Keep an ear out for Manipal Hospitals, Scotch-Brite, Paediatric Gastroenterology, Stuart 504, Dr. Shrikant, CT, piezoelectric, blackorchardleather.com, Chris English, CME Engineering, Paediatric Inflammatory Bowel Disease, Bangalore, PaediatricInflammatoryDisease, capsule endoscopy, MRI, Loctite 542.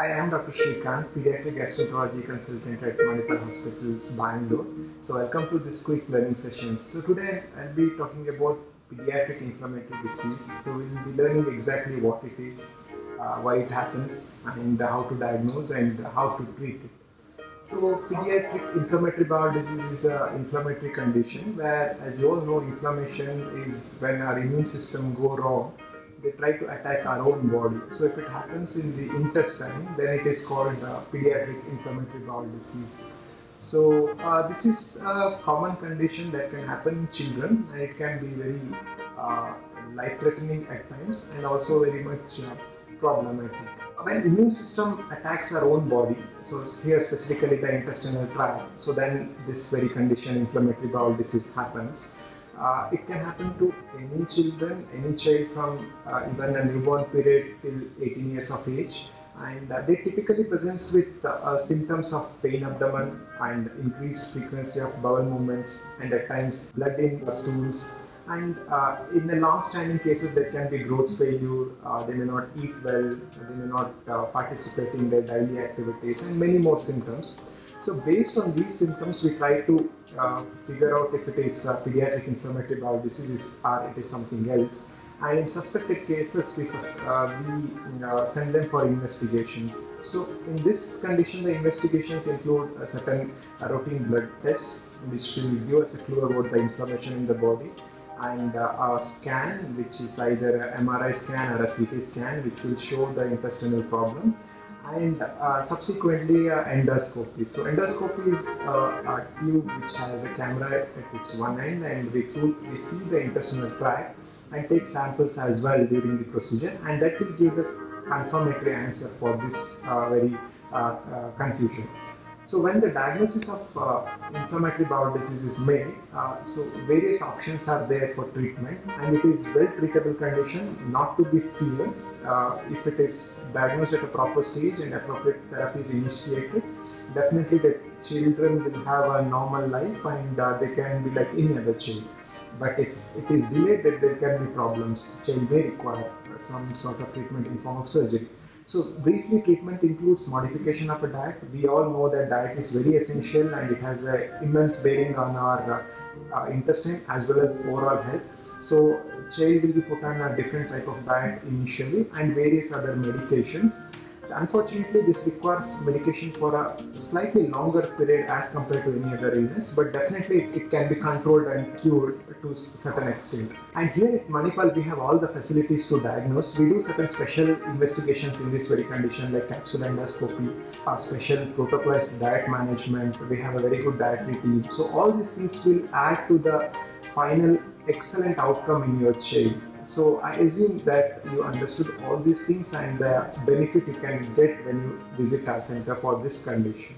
I am Dr. Shrikant, Paediatric Gastroenterology Consultant at Manipal Hospitals, Bangalore. So welcome to this quick learning session. So today I'll be talking about Paediatric Inflammatory Disease. So we'll be learning exactly what it is, why it happens, and how to diagnose and how to treat it. So Paediatric Inflammatory Bowel Disease is an inflammatory condition where, as you all know, inflammation is when our immune system goes wrong. They try to attack our own body. So if it happens in the intestine, then it is called Paediatric Inflammatory Bowel Disease. So this is a common condition that can happen in children, and it can be very life-threatening at times and also very much problematic. When immune system attacks our own body, so here specifically the intestinal tract, so then this very condition, inflammatory bowel disease, happens. It can happen to any child from even a newborn period till 18 years of age, and they typically presents with symptoms of pain abdomen and increased frequency of bowel movements, and at times blood in stools, and in the long-standing cases there can be growth failure, they may not eat well, they may not participate in their daily activities, and many more symptoms. So based on these symptoms, we try to figure out if it is Paediatric Inflammatory Bowel Disease or it is something else. And in suspected cases, we send them for investigations. So in this condition, the investigations include a certain routine blood tests, which will give us a clue about the inflammation in the body, and a scan, which is either an MRI scan or a CT scan, which will show the intestinal problem, and subsequently endoscopy. So endoscopy is a tube which has a camera at its one end, and we see the intestinal tract and take samples as well during the procedure, and that will give the confirmatory answer for this confusion. So when the diagnosis of inflammatory bowel disease is made, so various options are there for treatment, and it is well treatable condition, not to be feared. If it is diagnosed at a proper stage and appropriate therapy is initiated, definitely the children will have a normal life, and they can be like any other child. But if it is delayed, then there can be problems. Child may require some sort of treatment in form of surgery. So briefly, treatment includes modification of a diet. We all know that diet is very essential, and it has an immense bearing on our intestine as well as overall health. So child will be put on a different type of diet initially, and various other medications. Unfortunately, this requires medication for a slightly longer period as compared to any other illness, but definitely it can be controlled and cured to a certain extent. And here at Manipal, we have all the facilities to diagnose. We do certain special investigations in this very condition, like capsule endoscopy, a special protocolized diet management. We have a very good dietary team. So all these things will add to the final excellent outcome in your child. So I assume that you understood all these things and the benefit you can get when you visit our center for this condition.